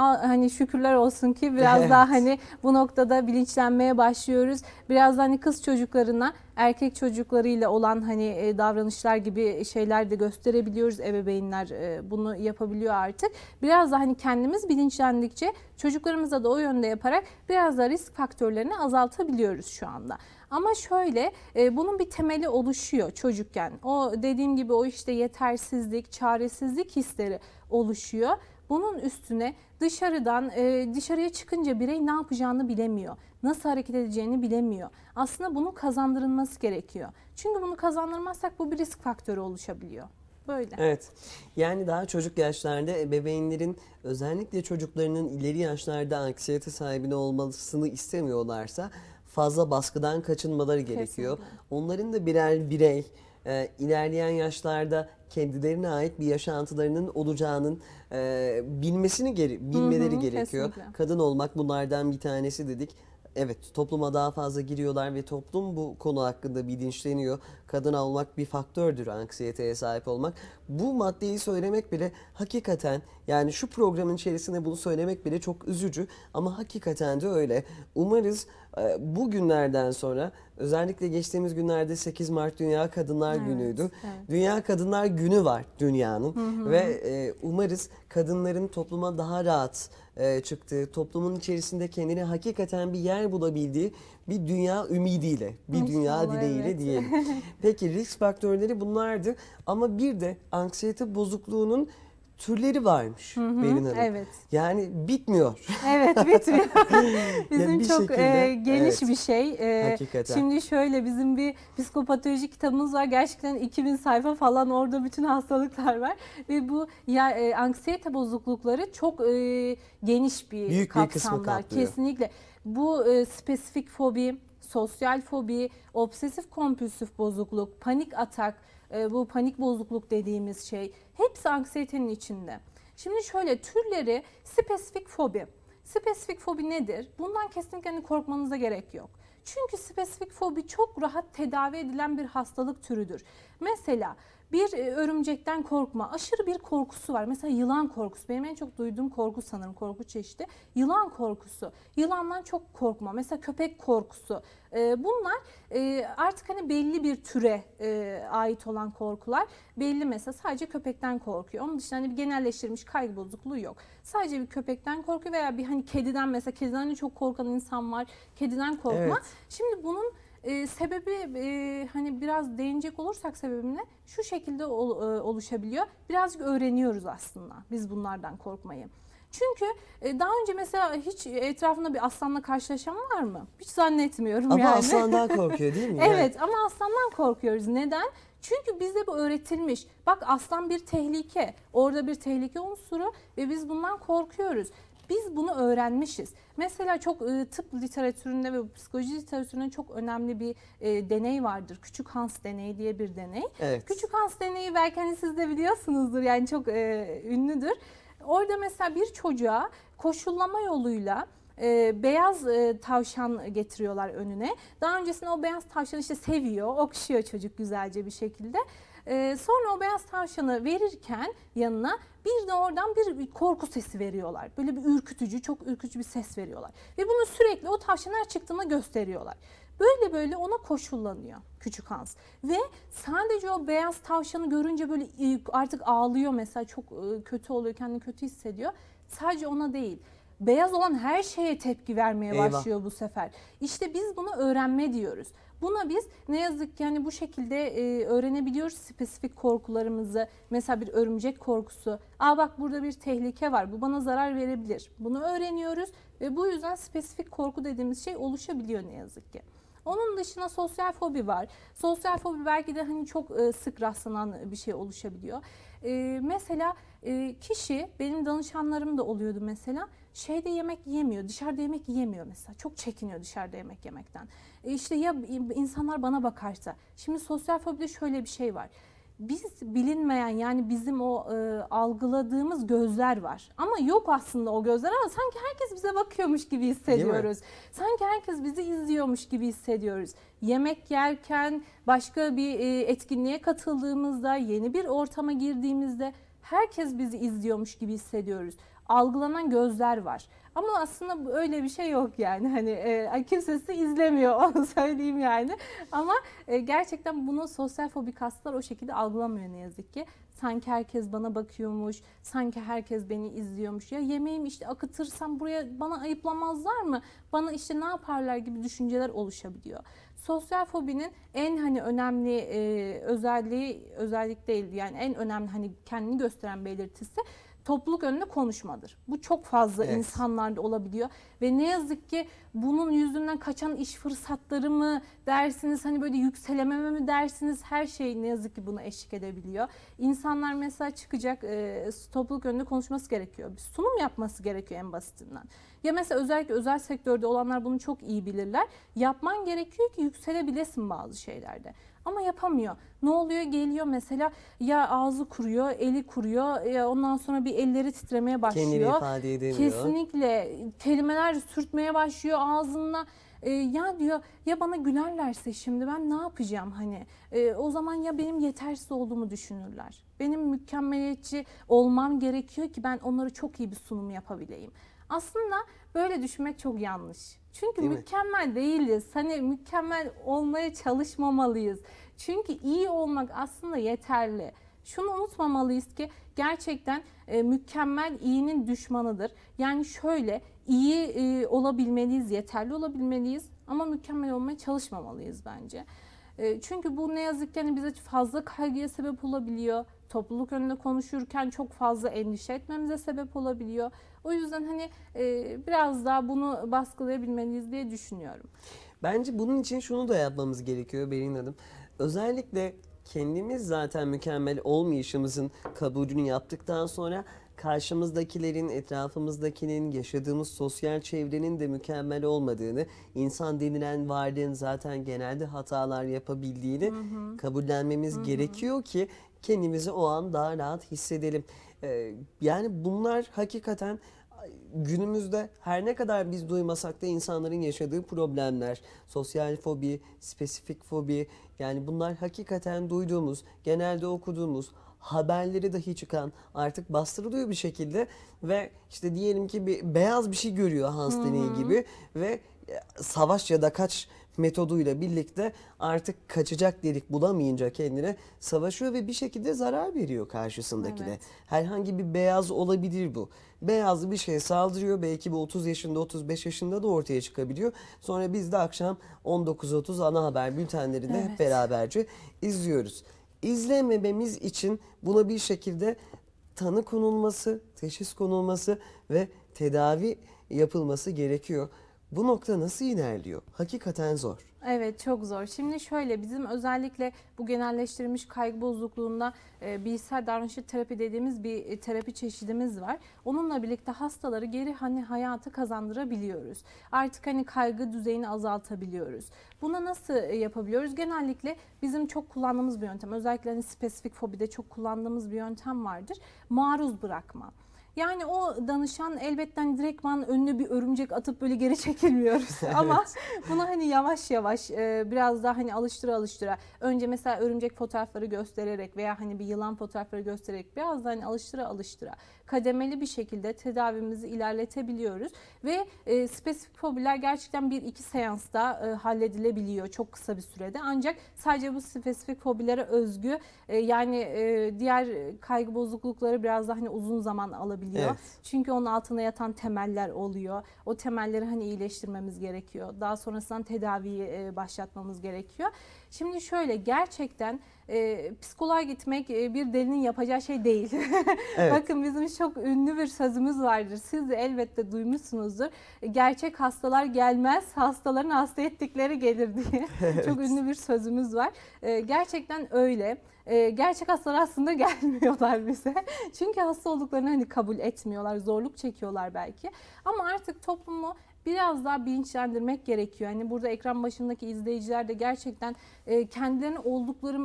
Hani şükürler olsun ki biraz evet, daha hani bu noktada bilinçlenmeye başlıyoruz. Biraz hani kız çocuklarına erkek çocuklarıyla olan hani davranışlar gibi şeyler de gösterebiliyoruz. Ebeveynler bunu yapabiliyor artık. Biraz daha hani kendimiz bilinçlendikçe çocuklarımıza da o yönde yaparak biraz da risk faktörlerini azaltabiliyoruz şu anda. Ama şöyle, bunun bir temeli oluşuyor çocukken. O dediğim gibi o işte yetersizlik, çaresizlik hisleri oluşuyor. Bunun üstüne dışarıdan, dışarıya çıkınca birey ne yapacağını bilemiyor. Nasıl hareket edeceğini bilemiyor. Aslında bunun kazandırılması gerekiyor. Çünkü bunu kazandırmazsak bu bir risk faktörü oluşabiliyor. Böyle. Evet. Yani daha çocuk yaşlarda ebeveynlerin özellikle çocuklarının ileri yaşlarda anksiyete sahibi olmasını istemiyorlarsa fazla baskıdan kaçınmaları gerekiyor. Kesinlikle. Onların da birer birey ilerleyen yaşlarda kendilerine ait bir yaşantılarının olacağının bilmeleri gerekiyor. Kesinlikle. Kadın olmak bunlardan bir tanesi dedik. Evet, topluma daha fazla giriyorlar ve toplum bu konu hakkında bilinçleniyor. Kadın olmak bir faktördür anksiyeteye sahip olmak. Bu maddeyi söylemek bile hakikaten, yani şu programın içerisinde bunu söylemek bile çok üzücü, ama hakikaten de öyle. Umarız bu günlerden sonra, özellikle geçtiğimiz günlerde 8 Mart Dünya Kadınlar Günü'ydü. Evet. Dünya Kadınlar Günü var dünyanın ve umarız kadınların topluma daha rahat çıktığı, toplumun içerisinde kendine hakikaten bir yer bulabildiği bir dünya ümidiyle, bir dünya dileğiyle diyelim. Peki risk faktörleri bunlardı, ama bir de anksiyete bozukluğunun türleri varmış Berin Hanım. Evet. Yani bitmiyor. Evet, bitmiyor. Bizim yani çok şekilde, geniş bir şey. Şimdi şöyle, bizim bir psikopatoloji kitabımız var. Gerçekten 2000 sayfa falan, orada bütün hastalıklar var. Ve bu ya, anksiyete bozuklukları çok geniş bir kapsamlar. Kesinlikle. Bu spesifik fobi, sosyal fobi, obsesif kompulsif bozukluk, panik atak, bu panik bozukluk dediğimiz şey, hepsi anksiyetenin içinde. Şimdi şöyle, türleri spesifik fobi. Spesifik fobi nedir? Bundan kesinlikle korkmanıza gerek yok. Çünkü spesifik fobi çok rahat tedavi edilen bir hastalık türüdür. Mesela Bir örümcekten korkma, aşırı bir korkusu var. Mesela yılan korkusu, benim en çok duyduğum korku sanırım, korku çeşidi. Yılan korkusu, yılandan çok korkma. Mesela köpek korkusu. Bunlar artık hani belli bir türe ait olan korkular. Belli, mesela sadece köpekten korkuyor. Onun dışında hani bir genelleştirilmiş kaygı bozukluğu yok. Sadece bir köpekten korkuyor veya bir hani kediden, mesela kediden de çok korkan insan var. Kediden korkma. Evet. Şimdi bunun sebebi hani biraz değinecek olursak sebebine şu şekilde oluşabiliyor. Birazcık öğreniyoruz aslında biz bunlardan korkmayı. Çünkü daha önce mesela hiç etrafında bir aslanla karşılaşan var mı? Hiç zannetmiyorum ama yani. Ama aslandan korkuyor değil mi? Evet, ama aslandan korkuyoruz. Neden? Çünkü bizde bu öğretilmiş. Bak, aslan bir tehlike, orada bir tehlike unsuru ve biz bundan korkuyoruz. Biz bunu öğrenmişiz. Mesela çok tıp literatüründe ve psikoloji literatüründe çok önemli bir deney vardır. Küçük Hans deneyi diye bir deney. Evet. Küçük Hans deneyi belki hani siz de biliyorsunuzdur, yani çok ünlüdür. Orada mesela bir çocuğa koşullama yoluyla beyaz tavşan getiriyorlar önüne. Daha öncesinde o beyaz tavşanı işte seviyor, okşuyor çocuk güzelce bir şekilde. Sonra o beyaz tavşanı verirken yanına bir de oradan bir korku sesi veriyorlar. Böyle bir ürkütücü, çok ürkütücü bir ses veriyorlar. Ve bunu sürekli o tavşan her çıktığında gösteriyorlar. Böyle böyle ona koşullanıyor Küçük Hans. Ve sadece o beyaz tavşanı görünce böyle artık ağlıyor mesela, çok kötü oluyor, kendini kötü hissediyor. Sadece ona değil, beyaz olan her şeye tepki vermeye başlıyor bu sefer. İşte biz bunu öğrenme diyoruz. Buna biz ne yazık ki yani bu şekilde öğrenebiliyoruz spesifik korkularımızı. Mesela bir örümcek korkusu. Aa bak, burada bir tehlike var. Bu bana zarar verebilir. Bunu öğreniyoruz ve bu yüzden spesifik korku dediğimiz şey oluşabiliyor ne yazık ki. Onun dışında sosyal fobi var. Sosyal fobi belki de hani çok sık rastlanan bir şey oluşabiliyor. Mesela kişi, benim danışanlarım da oluyordu mesela, şeyde yemek yemiyor, dışarıda yemek yemiyor mesela. Çok çekiniyor dışarıda yemek yemekten. İşte ya insanlar bana bakarsa. Şimdi sosyal fobide şöyle bir şey var. Biz bilinmeyen, yani bizim o algıladığımız gözler var. Ama yok aslında o gözler, ama sanki herkes bize bakıyormuş gibi hissediyoruz. Sanki herkes bizi izliyormuş gibi hissediyoruz. Yemek yerken, başka bir etkinliğe katıldığımızda, yeni bir ortama girdiğimizde herkes bizi izliyormuş gibi hissediyoruz. Algılanan gözler var. Ama aslında öyle bir şey yok yani. Hani kimse sizi izlemiyor, onu söyleyeyim yani. Ama gerçekten bunu sosyal fobik hastalar o şekilde algılamıyor ne yazık ki. Sanki herkes bana bakıyormuş, sanki herkes beni izliyormuş. Ya yemeğimi işte akıtırsam buraya bana ayıplamazlar mı? Bana işte ne yaparlar gibi düşünceler oluşabiliyor. Sosyal fobinin en hani önemli özellik değildi. Yani en önemli hani kendini gösteren belirtisi topluluk önünde konuşmadır. Bu çok fazla insanlarda olabiliyor ve ne yazık ki bunun yüzünden kaçan iş fırsatları mı dersiniz, hani böyle yükselememe mi dersiniz, her şey ne yazık ki buna eşlik edebiliyor. İnsanlar mesela çıkacak, topluluk önünde konuşması gerekiyor. Bir sunum yapması gerekiyor en basitinden. Ya mesela özellikle özel sektörde olanlar bunu çok iyi bilirler. Yapman gerekiyor ki yükselebilesin bazı şeylerde. Ama yapamıyor. Ne oluyor? Geliyor mesela, ya ağzı kuruyor, eli kuruyor. Ondan sonra bir elleri titremeye başlıyor. Kendini ifade edemiyor. Kesinlikle. Kelimeler sürtmeye başlıyor ağzına. Ya diyor, ya bana gülerlerse şimdi ben ne yapacağım hani? O zaman ya benim yetersiz olduğumu düşünürler. Benim mükemmeliyetçi olmam gerekiyor ki ben onlara çok iyi bir sunum yapabileyim. Aslında böyle düşünmek çok yanlış. Çünkü mükemmel değiliz. Hani mükemmel olmaya çalışmamalıyız. Çünkü iyi olmak aslında yeterli. Şunu unutmamalıyız ki gerçekten mükemmel iyinin düşmanıdır. Yani şöyle, iyi olabilmeliyiz, yeterli olabilmeliyiz ama mükemmel olmaya çalışmamalıyız bence. Çünkü bu ne yazık ki hani bize fazla kaygıya sebep olabiliyor. Topluluk önünde konuşurken çok fazla endişe etmemize sebep olabiliyor. O yüzden hani biraz daha bunu baskılayabilmeliyiz diye düşünüyorum. Bence bunun için şunu da yapmamız gerekiyor Berin Hanım. Özellikle kendimiz zaten mükemmel olmayışımızın kabulünü yaptıktan sonra karşımızdakilerin, etrafımızdakinin, yaşadığımız sosyal çevrenin de mükemmel olmadığını, insan denilen varlığın zaten genelde hatalar yapabildiğini kabullenmemiz gerekiyor ki kendimizi o an daha rahat hissedelim. Yani bunlar hakikaten günümüzde her ne kadar biz duymasak da insanların yaşadığı problemler, sosyal fobi, spesifik fobi, yani bunlar hakikaten duyduğumuz, genelde okuduğumuz, haberleri dahi çıkan, artık bastırılıyor bir şekilde ve işte diyelim ki bir beyaz bir şey görüyor Hans deneyi gibi ve savaş ya da kaç metoduyla birlikte artık kaçacak delik bulamayınca kendine savaşıyor ve bir şekilde zarar veriyor karşısındakine. Evet. Herhangi bir beyaz olabilir bu. Beyaz bir şey saldırıyor, belki bu 30 yaşında 35 yaşında da ortaya çıkabiliyor. Sonra biz de akşam 19.30 ana haber bültenlerini de hep beraberce izliyoruz. İzlemememiz için buna bir şekilde tanı konulması, teşhis konulması ve tedavi yapılması gerekiyor. Bu nokta nasıl ilerliyor? Hakikaten zor. Evet, çok zor. Şimdi şöyle, bizim özellikle bu genelleştirilmiş kaygı bozukluğunda bilişsel davranışçı terapi dediğimiz bir terapi çeşidimiz var. Onunla birlikte hastaları geri hayata kazandırabiliyoruz. Artık kaygı düzeyini azaltabiliyoruz. Buna nasıl yapabiliyoruz? Genellikle bizim çok kullandığımız bir yöntem, özellikle spesifik fobide çok kullandığımız bir yöntem vardır. Maruz bırakma. Yani o danışan elbette direktman önüne bir örümcek atıp böyle geri çekilmiyoruz ama bunu yavaş yavaş biraz daha alıştıra alıştıra, önce mesela örümcek fotoğrafları göstererek veya bir yılan fotoğrafları göstererek biraz daha alıştıra alıştıra kademeli bir şekilde tedavimizi ilerletebiliyoruz ve spesifik fobiler gerçekten 1-2 seansta halledilebiliyor çok kısa bir sürede. Ancak sadece bu spesifik fobilere özgü, diğer kaygı bozuklukları biraz daha uzun zaman alabiliyor. Evet. Çünkü onun altına yatan temeller oluyor. O temelleri iyileştirmemiz gerekiyor. Daha sonrasında tedaviyi başlatmamız gerekiyor. Şimdi şöyle, gerçekten psikoloğa gitmek bir delinin yapacağı şey değil. Evet. Bakın, bizim çok ünlü bir sözümüz vardır. Siz de elbette duymuşsunuzdur. Gerçek hastalar gelmez, hastaların hasta ettikleri gelir diye. Evet. Çok ünlü bir sözümüz var. Gerçekten öyle. Gerçek hastalar aslında gelmiyorlar bize. Çünkü hasta olduklarını kabul etmiyorlar, zorluk çekiyorlar belki. Ama artık toplumu biraz daha bilinçlendirmek gerekiyor. Burada ekran başındaki izleyiciler de gerçekten kendilerini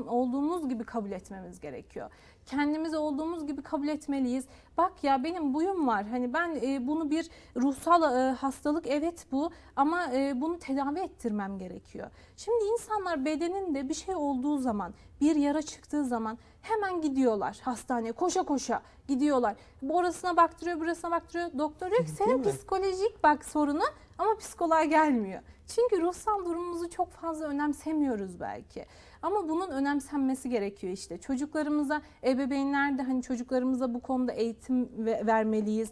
olduğumuz gibi kabul etmemiz gerekiyor. Kendimizi olduğumuz gibi kabul etmeliyiz. Bak ya, benim buyum var. Ben bunu bir ruhsal hastalık, evet bu, ama bunu tedavi ettirmem gerekiyor. Şimdi insanlar bedeninde bir şey olduğu zaman, bir yara çıktığı zaman hemen gidiyorlar hastaneye, koşa koşa gidiyorlar. Orasına baktırıyor, burasına baktırıyor. Doktor diyor ki senin psikolojik sorunu, ama psikoloğa gelmiyor. Çünkü ruhsal durumumuzu çok fazla önemsemiyoruz belki. Ama bunun önemsenmesi gerekiyor işte. Çocuklarımıza, ebeveynler de çocuklarımıza bu konuda eğitim vermeliyiz.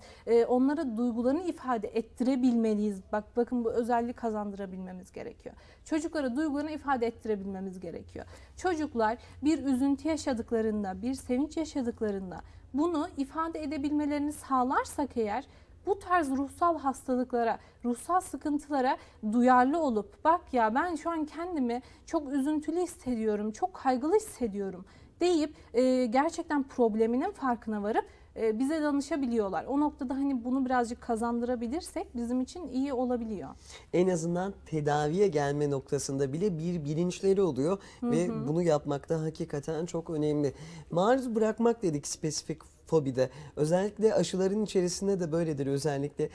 Onlara duygularını ifade ettirebilmeliyiz. Bakın bu özelliği kazandırabilmemiz gerekiyor. Çocuklara duygularını ifade ettirebilmemiz gerekiyor. Çocuklar bir üzüntü yaşadıklarında, bir sevinç yaşadıklarında bunu ifade edebilmelerini sağlarsak eğer, bu tarz ruhsal hastalıklara, ruhsal sıkıntılara duyarlı olup, bak ya ben şu an kendimi çok üzüntülü hissediyorum, çok kaygılı hissediyorum deyip gerçekten probleminin farkına varıp bize danışabiliyorlar. O noktada bunu birazcık kazandırabilirsek bizim için iyi olabiliyor. En azından tedaviye gelme noktasında bile bir bilinçleri oluyor. Ve bunu yapmakta hakikaten çok önemli. Maruz bırakmak dedik spesifik fobide. Özellikle aşıların içerisinde de böyledir. Özellikle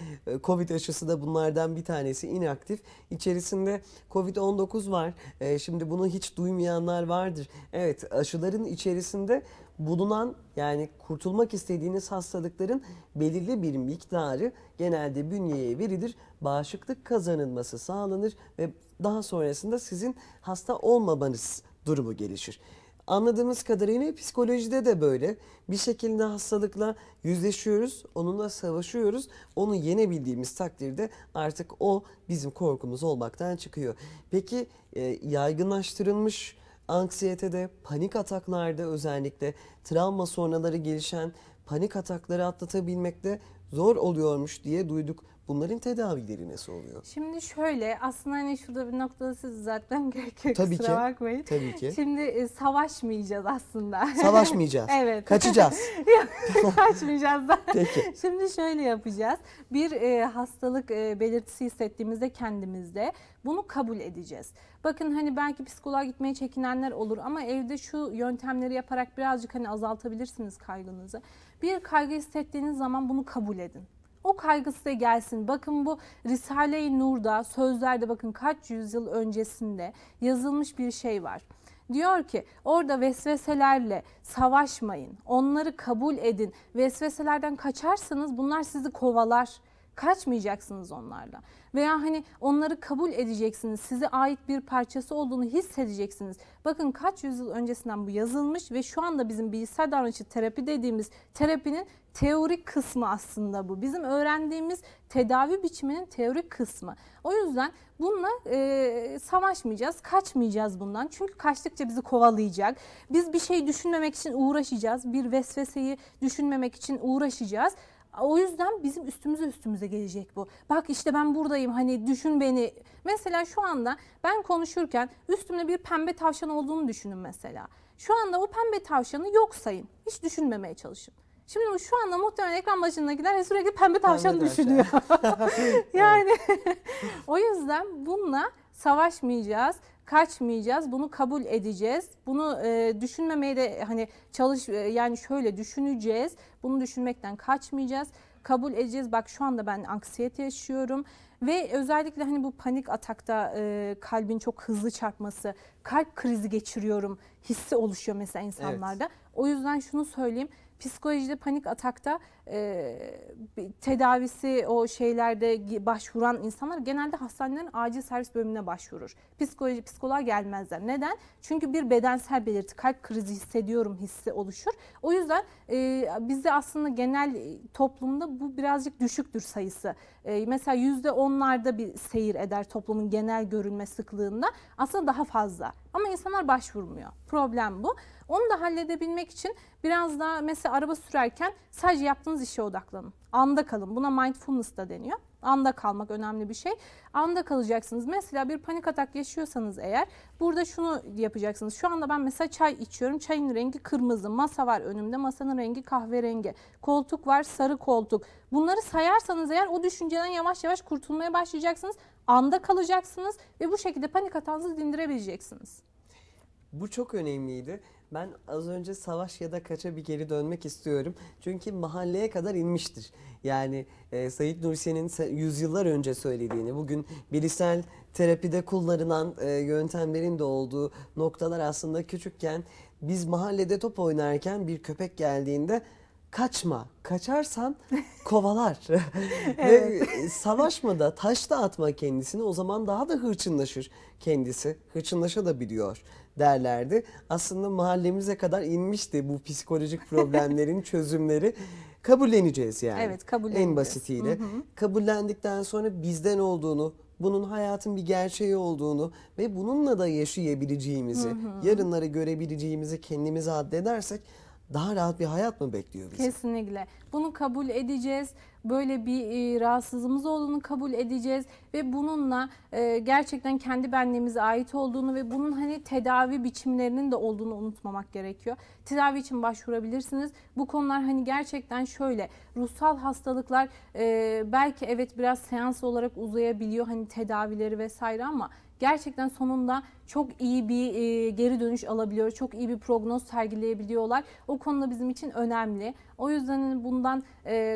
Covid aşısı da bunlardan bir tanesi, inaktif. İçerisinde Covid-19 var. Şimdi bunu hiç duymayanlar vardır. Evet, aşıların içerisinde bulunan, yani kurtulmak istediğiniz hastalıkların belirli bir miktarı genelde bünyeye verilir. Bağışıklık kazanılması sağlanır ve daha sonrasında sizin hasta olmamanız durumu gelişir. Anladığımız kadarıyla psikolojide de böyle. Bir şekilde hastalıkla yüzleşiyoruz, onunla savaşıyoruz. Onu yenebildiğimiz takdirde artık o bizim korkumuz olmaktan çıkıyor. Peki yaygınlaştırılmış anksiyetede, panik ataklarda, özellikle travma sonraları gelişen panik atakları atlatabilmekte zor oluyormuş diye duyduk. Bunların tedavileri nasıl oluyor? Şimdi şöyle, aslında şurada bir noktada siz zaten gerekiyor. Tabii ki. Bakmayın. Tabii ki. Şimdi savaşmayacağız aslında. Savaşmayacağız. Evet. Kaçacağız. Kaçmayacağız da. Peki. Şimdi şöyle yapacağız. Bir hastalık belirtisi hissettiğimizde kendimizde bunu kabul edeceğiz. Bakın belki psikoloğa gitmeye çekinenler olur ama evde şu yöntemleri yaparak birazcık azaltabilirsiniz kaygınızı. Bir kaygı hissettiğiniz zaman bunu kabul edin. o kaygısı da gelsin. Bakın bu Risale-i Nur'da, sözlerde bakın kaç yüzyıl öncesinde yazılmış bir şey var. Diyor ki orada vesveselerle savaşmayın, onları kabul edin. Vesveselerden kaçarsanız bunlar sizi kovalar. Kaçmayacaksınız onlarla veya hani onları kabul edeceksiniz, size ait bir parçası olduğunu hissedeceksiniz. Bakın kaç yüzyıl öncesinden bu yazılmış ve şu anda bizim bilişsel davranışçı terapi dediğimiz terapinin teorik kısmı aslında bu. Bizim öğrendiğimiz tedavi biçiminin teorik kısmı. O yüzden bununla savaşmayacağız, kaçmayacağız bundan. Çünkü kaçtıkça bizi kovalayacak. Biz bir şey düşünmemek için uğraşacağız, bir vesveseyi düşünmemek için uğraşacağız. O yüzden bizim üstümüze gelecek bu. Bak işte ben buradayım, hani düşün beni. Mesela şu anda ben konuşurken üstümde bir pembe tavşan olduğunu düşünün mesela. Şu anda o pembe tavşanı yok sayın. Hiç düşünmemeye çalışın. Şimdi şu anda muhtemelen ekran başındakiler sürekli pembe tavşanı düşünüyor. Yani o yüzden bununla savaşmayacağız, kaçmayacağız, bunu kabul edeceğiz. Bunu düşünmemeye de hani yani şöyle düşüneceğiz. Bunu düşünmekten kaçmayacağız, kabul edeceğiz. Bak şu anda ben anksiyete yaşıyorum ve özellikle hani bu panik atakta kalbin çok hızlı çarpması, kalp krizi geçiriyorum hissi oluşuyor mesela insanlarda. Evet. O yüzden şunu söyleyeyim. Psikolojide panik atakta tedavisi o şeylerde başvuran insanlar genelde hastanelerin acil servis bölümüne başvurur. Psikoloğa gelmezler. Neden? Çünkü bir bedensel belirti, kalp krizi hissediyorum hissi oluşur. O yüzden bizde aslında genel toplumda bu birazcık düşüktür sayısı. Mesela %10'larda bir seyir eder toplumun genel görülme sıklığında. Aslında daha fazla. Ama insanlar başvurmuyor. Problem bu. Onu da halledebilmek için biraz daha mesela araba sürerken sadece yaptığınız işe odaklanın. Anda kalın. Buna mindfulness da deniyor. Anda kalmak önemli bir şey. Anda kalacaksınız. Mesela bir panik atak yaşıyorsanız eğer burada şunu yapacaksınız. Şu anda ben mesela çay içiyorum. Çayın rengi kırmızı. Masa var önümde. Masanın rengi kahverengi. Koltuk var, sarı koltuk. Bunları sayarsanız eğer o düşünceden yavaş yavaş kurtulmaya başlayacaksınız. Anda kalacaksınız ve bu şekilde panik atağınızı dindirebileceksiniz. Bu çok önemliydi. Ben az önce savaş ya da kaça bir geri dönmek istiyorum. Çünkü mahalleye kadar inmiştir. Yani Sait Nursi'nin yüzyıllar önce söylediğini, bugün bilişsel terapide kullanılan yöntemlerin de olduğu noktalar aslında küçükken biz mahallede top oynarken bir köpek geldiğinde kaçma, kaçarsan kovalar. Evet. Ve savaşma da, taş da atma kendisini, o zaman daha da hırçınlaşır kendisi, hırçınlaşabiliyor derlerdi. Aslında mahallemize kadar inmişti bu psikolojik problemlerin çözümleri. Kabulleneceğiz yani. Evet, kabulleneceğiz. En basitiyle. Hı hı. Kabullendikten sonra bizden olduğunu, bunun hayatın bir gerçeği olduğunu ve bununla da yaşayabileceğimizi, hı hı, yarınları görebileceğimizi kendimize addedersek daha rahat bir hayat mı bekliyor bizi? Kesinlikle. Bunu kabul edeceğiz. Böyle bir rahatsızlığımız olduğunu kabul edeceğiz ve bununla gerçekten kendi benliğimize ait olduğunu ve bunun hani tedavi biçimlerinin de olduğunu unutmamak gerekiyor. Tedavi için başvurabilirsiniz. Bu konular hani gerçekten şöyle, ruhsal hastalıklar belki evet biraz seans olarak uzayabiliyor hani tedavileri vesaire ama gerçekten sonunda çok iyi bir geri dönüş alabiliyor, çok iyi bir prognoz sergileyebiliyorlar. O konuda bizim için önemli. O yüzden bundan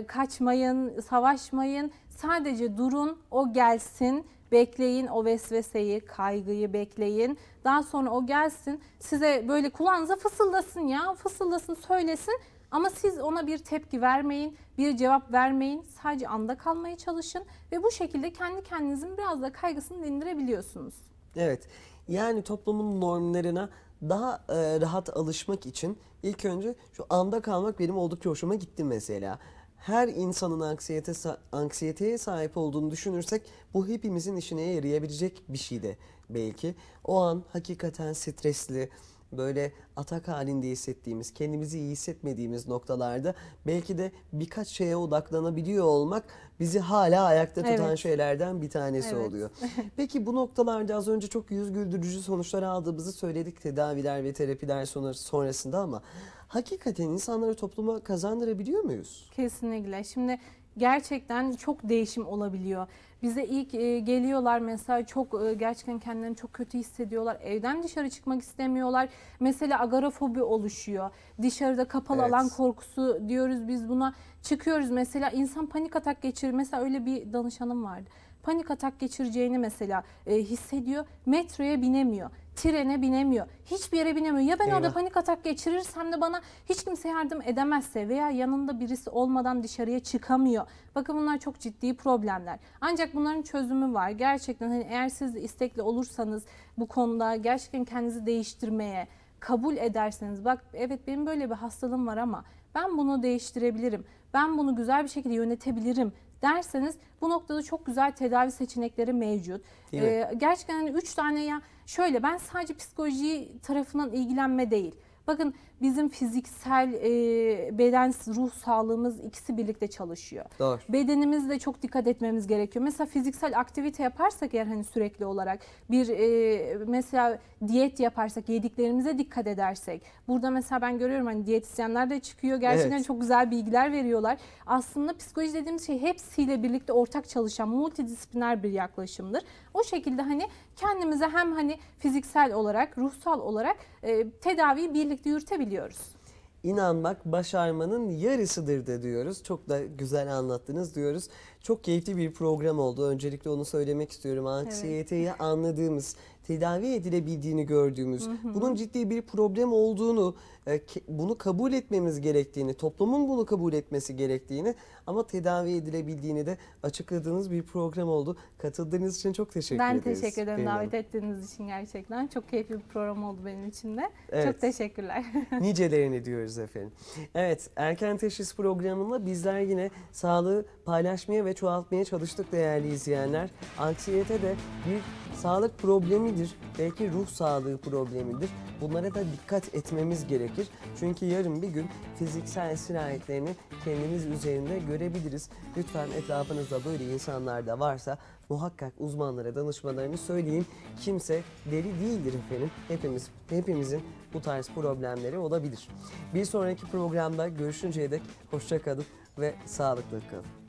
kaçmayın, savaşmayın, sadece durun, o gelsin, bekleyin, o vesveseyi, kaygıyı bekleyin. Daha sonra o gelsin, size böyle kulağınıza fısıldasın ya, fısıldasın, söylesin. Ama siz ona bir tepki vermeyin, bir cevap vermeyin. Sadece anda kalmaya çalışın ve bu şekilde kendi kendinizin biraz da kaygısını dindirebiliyorsunuz. Evet, yani toplumun normlarına daha rahat alışmak için ilk önce şu anda kalmak benim oldukça hoşuma gitti mesela. Her insanın anksiyeteye sahip olduğunu düşünürsek bu hepimizin işine yarayabilecek bir şey de belki. O an hakikaten stresli, böyle atak halinde hissettiğimiz, kendimizi iyi hissetmediğimiz noktalarda belki de birkaç şeye odaklanabiliyor olmak bizi hala ayakta tutan, evet, şeylerden bir tanesi, evet, oluyor. Peki bu noktalarda az önce çok yüz güldürücü sonuçlar aldığımızı söyledik tedaviler ve terapiler sonrasında ama hakikaten insanları topluma kazandırabiliyor muyuz? Kesinlikle. Şimdi gerçekten çok değişim olabiliyor. Bize ilk geliyorlar mesela, çok gerçekten kendilerini çok kötü hissediyorlar. Evden dışarı çıkmak istemiyorlar. Mesela agarafobi oluşuyor. Dışarıda kapalı alan korkusu diyoruz biz buna. Çıkıyoruz mesela, insan panik atak geçirir. Mesela öyle bir danışanım vardı. Panik atak geçireceğini mesela hissediyor. Metroya binemiyor. Trene binemiyor. Hiçbir yere binemiyor. Ya ben orada panik atak geçirirsem de bana hiç kimse yardım edemezse veya yanında birisi olmadan dışarıya çıkamıyor. Bakın bunlar çok ciddi problemler. Ancak bunların çözümü var. Gerçekten hani eğer siz istekli olursanız bu konuda, gerçekten kendinizi değiştirmeye kabul ederseniz, bak evet benim böyle bir hastalığım var ama ben bunu değiştirebilirim. Ben bunu güzel bir şekilde yönetebilirim derseniz, bu noktada çok güzel tedavi seçenekleri mevcut. Gerçekten hani 3 tane ya şöyle, ben sadece psikoloji tarafından ilgilenme değil. Bakın bizim fiziksel, beden, ruh sağlığımız ikisi birlikte çalışıyor. Doğru. Bedenimizle çok dikkat etmemiz gerekiyor. Mesela fiziksel aktivite yaparsak eğer, hani sürekli olarak bir mesela diyet yaparsak, yediklerimize dikkat edersek. Burada mesela ben görüyorum hani diyetisyenler de çıkıyor. Gerçekten çok güzel bilgiler veriyorlar. Aslında psikoloji dediğimiz şey hepsiyle birlikte ortak çalışan multidisipliner bir yaklaşımdır. O şekilde hani kendimize hem hani fiziksel olarak, ruhsal olarak tedaviyi birlikte yürütebiliyoruz. İnanmak başarmanın yarısıdır da diyoruz. Çok da güzel anlattınız diyoruz. Çok keyifli bir program oldu. Öncelikle onu söylemek istiyorum. Anksiyeteyi anladığımız, tedavi edilebildiğini gördüğümüz, bunun ciddi bir problem olduğunu, bunu kabul etmemiz gerektiğini, toplumun bunu kabul etmesi gerektiğini ama tedavi edilebildiğini de açıkladığınız bir program oldu. Katıldığınız için çok teşekkür ederiz. Ben teşekkür ederim davet ettiğiniz için gerçekten. Çok keyifli bir program oldu benim için de. Çok teşekkürler. Nicelerini diyoruz efendim. Evet, Erken Teşhis Programı'nda bizler yine sağlığı paylaşmaya ve çoğaltmaya çalıştık değerli izleyenler. Anksiyete de bir sağlık problemidir. Belki ruh sağlığı problemidir. Bunlara da dikkat etmemiz gerekir. Çünkü yarın bir gün fiziksel sirayetlerini kendimiz üzerinde görebiliriz. Lütfen etrafınızda böyle insanlar da varsa muhakkak uzmanlara danışmalarını söyleyin. Kimse deli değildir efendim. Hepimizin bu tarz problemleri olabilir. Bir sonraki programda görüşünceye dek hoşça kalın ve sağlıklı kalın.